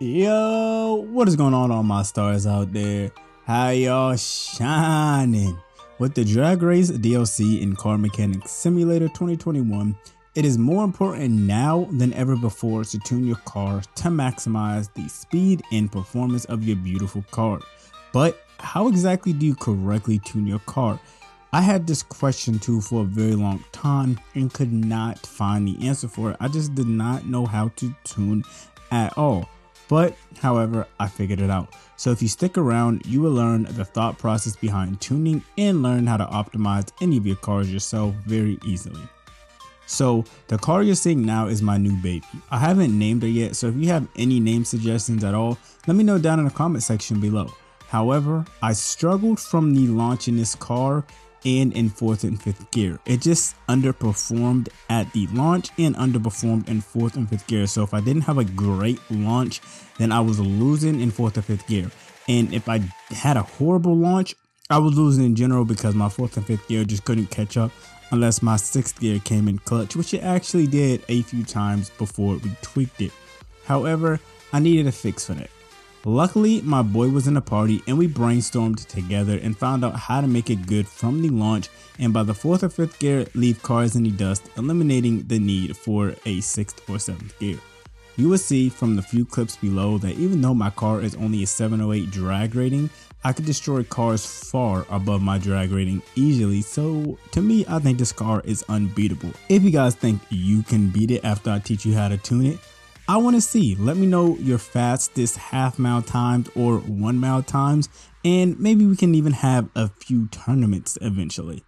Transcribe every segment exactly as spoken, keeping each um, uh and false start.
Yo, what is going on all my stars out there? How y'all shining? With the Drag Race D L C in Car Mechanic Simulator twenty twenty-one, it is more important now than ever before to tune your car to maximize the speed and performance of your beautiful car. But how exactly do you correctly tune your car? I had this question too for a very long time and could not find the answer for it. I just did not know how to tune at all. But however, I figured it out. So if you stick around, you will learn the thought process behind tuning and learn how to optimize any of your cars yourself very easily. So the car you're seeing now is my new baby. I haven't named her yet, so if you have any name suggestions at all, let me know down in the comment section below. However, I struggled from the launch in this car and in fourth and fifth gear. It just underperformed at the launch and underperformed in fourth and fifth gear. So if I didn't have a great launch, then I was losing in fourth and fifth gear. And if I had a horrible launch, I was losing in general because my fourth and fifth gear just couldn't catch up unless my sixth gear came in clutch, which it actually did a few times before we tweaked it. However, I needed a fix for that. Luckily, my boy was in a party and we brainstormed together and found out how to make it good from the launch and by the fourth or fifth gear leave cars in the dust, eliminating the need for a sixth or seventh gear. You will see from the few clips below that even though my car is only a seven oh eight drag rating, I could destroy cars far above my drag rating easily, so to me I think this car is unbeatable. If you guys think you can beat it after I teach you how to tune it, I want to see. Let me know your fastest half mile times or one mile times, and maybe we can even have a few tournaments eventually.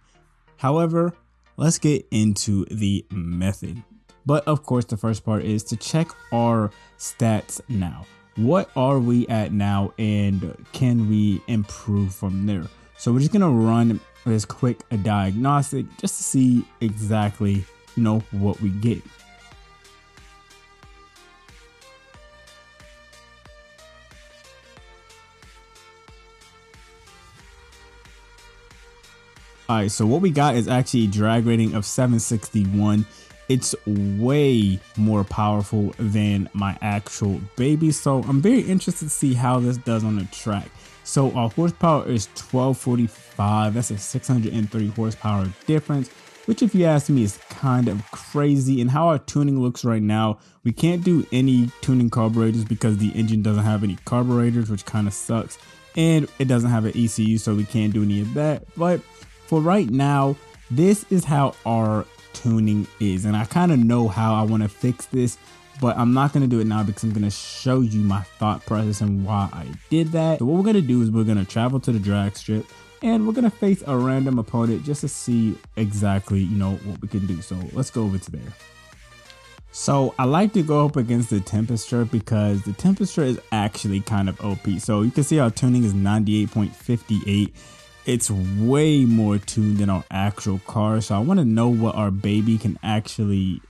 However, let's get into the method. But of course, the first part is to check our stats now. What are we at now and can we improve from there? So we're just going to run this quick a diagnostic just to see exactly, you know, what we get. Alright, so what we got is actually a drag rating of seven sixty-one. It's way more powerful than my actual baby, so I'm very interested to see how this does on the track. So our horsepower is twelve forty-five, that's a six hundred three horsepower difference, which if you ask me is kind of crazy. And how our tuning looks right now, we can't do any tuning carburetors because the engine doesn't have any carburetors, which kind of sucks, and it doesn't have an E C U, so we can't do any of that. But for right now, this is how our tuning is, and I kind of know how I want to fix this, but I'm not going to do it now because I'm going to show you my thought process and why I did that. So what we're going to do is we're going to travel to the drag strip and we're going to face a random opponent just to see exactly, you know, what we can do. So let's go over to there. So I like to go up against the Tempestor because the Tempestor is actually kind of O P. So you can see our tuning is ninety-eight point five eight. It's way more tuned than our actual car, so I want to know what our baby can actually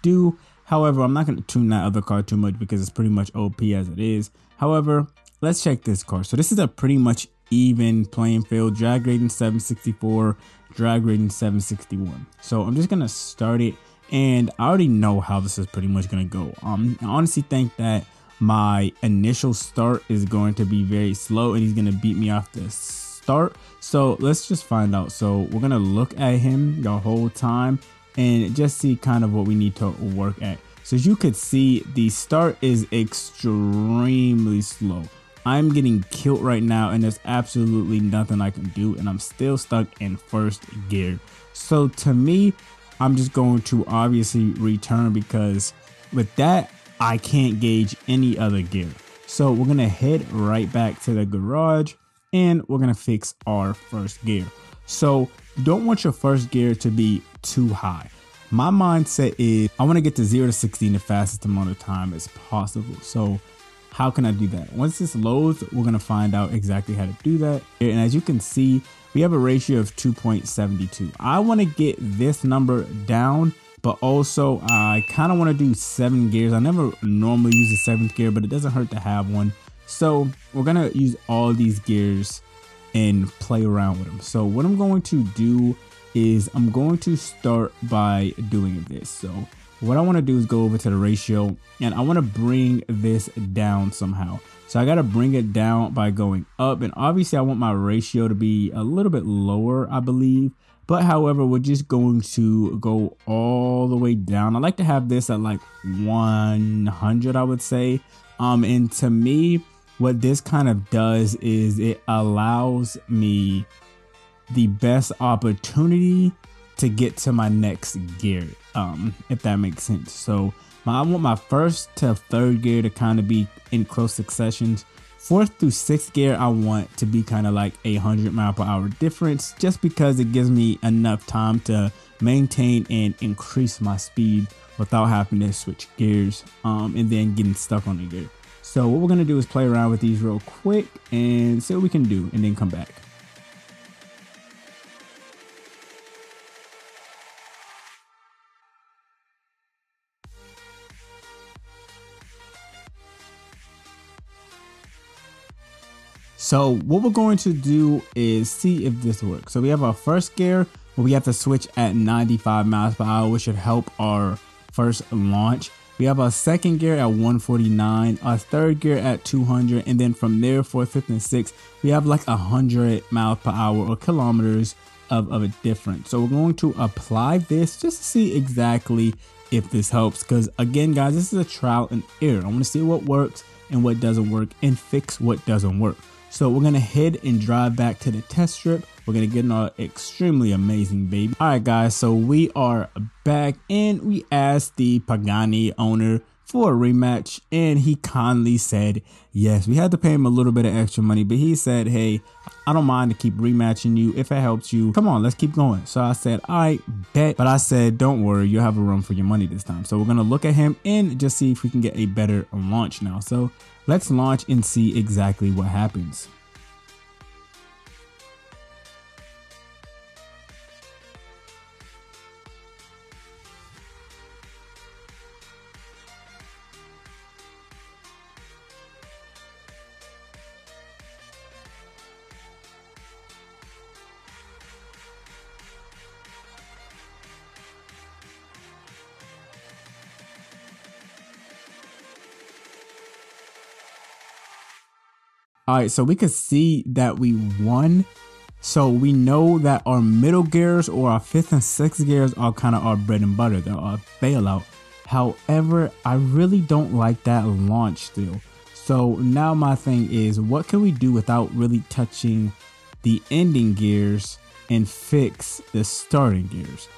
do. However, I'm not going to tune that other car too much because it's pretty much O P as it is. However, let's check this car. So this is a pretty much even playing field. Drag rating seven sixty-four, drag rating seven sixty-one. So I'm just going to start it, and I already know how this is pretty much going to go. Um, I honestly think that my initial start is going to be very slow, and he's going to beat me off this. Start. So let's just find out. So we're gonna look at him the whole time and just see kind of what we need to work at. So as you could see, the start is extremely slow. I'm getting killed right now and there's absolutely nothing I can do, and I'm still stuck in first gear. So to me, I'm just going to obviously return because with that I can't gauge any other gear. So we're gonna head right back to the garage and we're gonna fix our first gear. So you don't want your first gear to be too high. My mindset is I want to get to zero to sixty in the fastest amount of time as possible. So how can I do that? Once this loads, we're gonna find out exactly how to do that. And as you can see, we have a ratio of two point seven two. I want to get this number down, but also I kind of want to do seven gears. I never normally use the seventh gear, but it doesn't hurt to have one. So we're gonna use all these gears and play around with them. So what I'm going to do is I'm going to start by doing this. So what I want to do is go over to the ratio, and I want to bring this down somehow. So I got to bring it down by going up, and obviously I want my ratio to be a little bit lower, I believe. But however, we're just going to go all the way down. I like to have this at like one hundred, I would say. Um, and to me, what this kind of does is it allows me the best opportunity to get to my next gear, um, if that makes sense. So my, I want my first to third gear to kind of be in close successions. Fourth through sixth gear, I want to be kind of like a hundred mile per hour difference, just because it gives me enough time to maintain and increase my speed without having to switch gears um, and then getting stuck on the gear. So what we're gonna do is play around with these real quick and see what we can do, and then come back. So what we're going to do is see if this works. So we have our first gear where we have to switch at ninety-five miles per hour, which should help our first launch. We have our second gear at one forty-nine, our third gear at two hundred, and then from there, fourth, fifth, and sixth, we have like one hundred miles per hour or kilometers of, of a difference. So we're going to apply this just to see exactly if this helps, because again, guys, this is a trial and error. I want to see what works and what doesn't work and fix what doesn't work. So we're gonna head and drive back to the test strip. We're gonna get in our extremely amazing baby. All right, guys, so we are back, and we asked the Pagani owner for a rematch, and he kindly said yes. We had to pay him a little bit of extra money, but he said, hey, I don't mind to keep rematching you if it helps you. Come on, let's keep going. So I said, all right, bet. But I said, don't worry, you'll have a run for your money this time. So we're gonna look at him and just see if we can get a better launch now. So let's launch and see exactly what happens. All right, so we could see that we won. So we know that our middle gears or our fifth and sixth gears are kind of our bread and butter. They're our bailout. However, I really don't like that launch still. So now my thing is, what can we do without really touching the ending gears and fix the starting gears?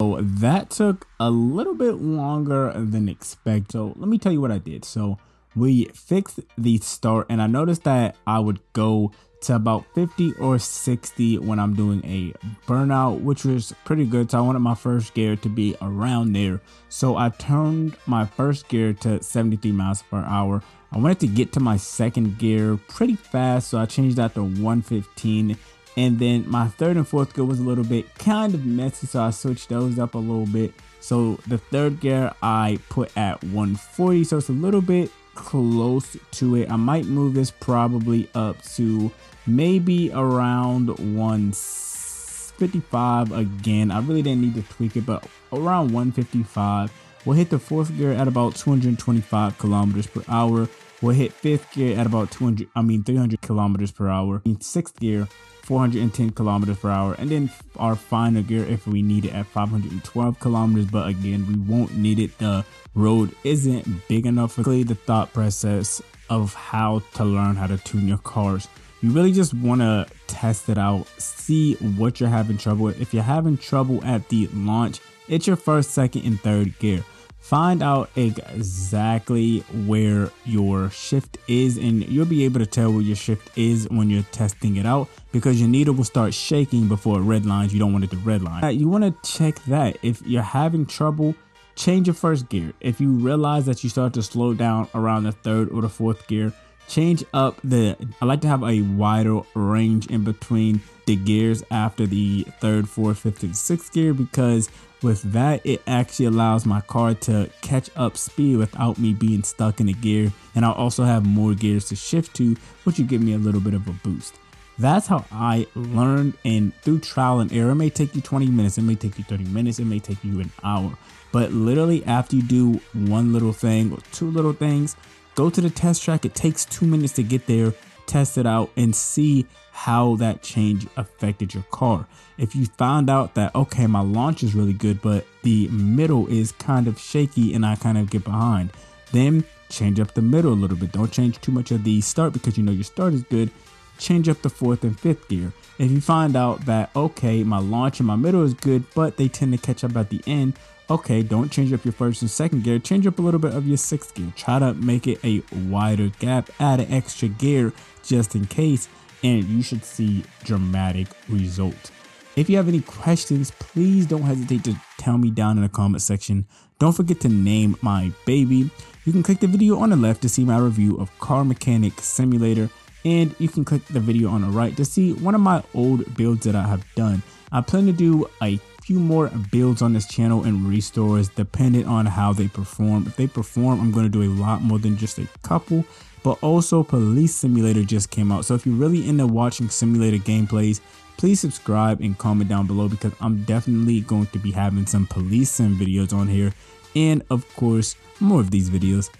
So that took a little bit longer than expected. So let me tell you what I did. So we fixed the start, and I noticed that I would go to about fifty or sixty when I'm doing a burnout, which was pretty good. So I wanted my first gear to be around there, so I turned my first gear to seventy-three miles per hour. I wanted to get to my second gear pretty fast, so I changed that to one fifteen, and then my third and fourth gear was a little bit kind of messy, so I switched those up a little bit. So the third gear I put at one forty, so it's a little bit close to it. I might move this probably up to maybe around one fifty-five again. I really didn't need to tweak it, but around one fifty-five. We'll hit the fourth gear at about two hundred twenty-five kilometers per hour. We'll hit fifth gear at about two hundred, I mean three hundred kilometers per hour. In sixth gear, four hundred ten kilometers per hour, and then our final gear, if we need it, at five hundred twelve kilometers. But again, we won't need it. The road isn't big enough. Really, the thought process of how to learn how to tune your cars, you really just want to test it out, see what you're having trouble with. If you're having trouble at the launch, it's your first, second, and third gear. Find out exactly where your shift is, and you'll be able to tell where your shift is when you're testing it out, because your needle will start shaking before it redlines. You don't want it to redline. You want to check that. If you're having trouble, change your first gear. If you realize that you start to slow down around the third or the fourth gear, change up the, I like to have a wider range in between the gears after the third, fourth, fifth, and sixth gear, because with that, it actually allows my car to catch up speed without me being stuck in a gear. And I'll also have more gears to shift to, which will give me a little bit of a boost. That's how I learned, and through trial and error. It may take you twenty minutes, it may take you thirty minutes, it may take you an hour. But literally after you do one little thing or two little things, go to the test track. It takes two minutes to get there, test it out, and see how that change affected your car. If you found out that, okay, my launch is really good, but the middle is kind of shaky and I kind of get behind, then change up the middle a little bit. Don't change too much of the start, because you know your start is good. Change up the fourth and fifth gear. If you find out that, okay, my launch and my middle is good, but they tend to catch up at the end, okay, don't change up your first and second gear. Change up a little bit of your sixth gear. Try to make it a wider gap. Add an extra gear just in case, and you should see dramatic results. If you have any questions, please don't hesitate to tell me down in the comment section. Don't forget to name my baby. You can click the video on the left to see my review of Car Mechanic Simulator, and you can click the video on the right to see one of my old builds that I have done. I plan to do a few more builds on this channel and restores, depending on how they perform. If they perform, I'm going to do a lot more than just a couple. But also, Police Simulator just came out, so if you're really into watching simulator gameplays, please subscribe and comment down below, because I'm definitely going to be having some police sim videos on here, and of course more of these videos.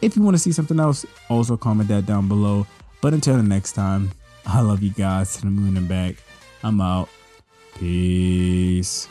If you want to see something else, also comment that down below. But until the next time, I love you guys to the moon and back. I'm out. Peace.